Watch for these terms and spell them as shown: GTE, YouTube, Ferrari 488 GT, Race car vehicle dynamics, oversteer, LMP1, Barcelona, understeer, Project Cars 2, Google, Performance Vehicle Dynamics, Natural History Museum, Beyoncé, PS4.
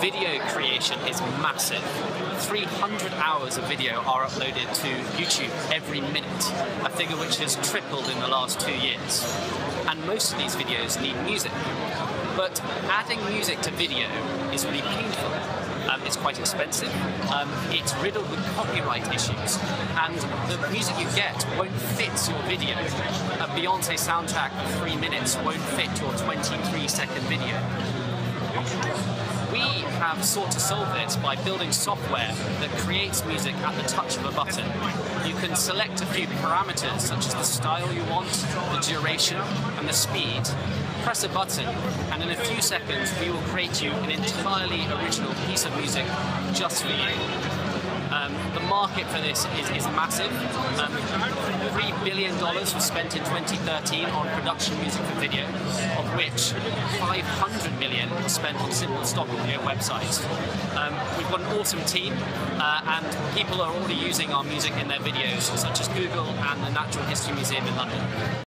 video creation is massive. 300 hours of video are uploaded to YouTube every minute, a figure which has tripled in the last 2 years. And most of these videos need music. But adding music to video is really painful. It's quite expensive. It's riddled with copyright issues, and the music you get won't fit your video. A Beyoncé soundtrack of 3 minutes won't fit your 23-second video. We have sought to solve it by building software that creates music at the touch of a button. You can select a few parameters, such as the style you want, the duration, and the speed. Press a button, and in a few seconds we will create you an entirely original piece of music just for you. The market for this is massive. $3 billion was spent in 2013 on production music for video, of which $500 million was spent on simple stock audio websites. We've got an awesome team, and people are already using our music in their videos, such as Google and the Natural History Museum in London.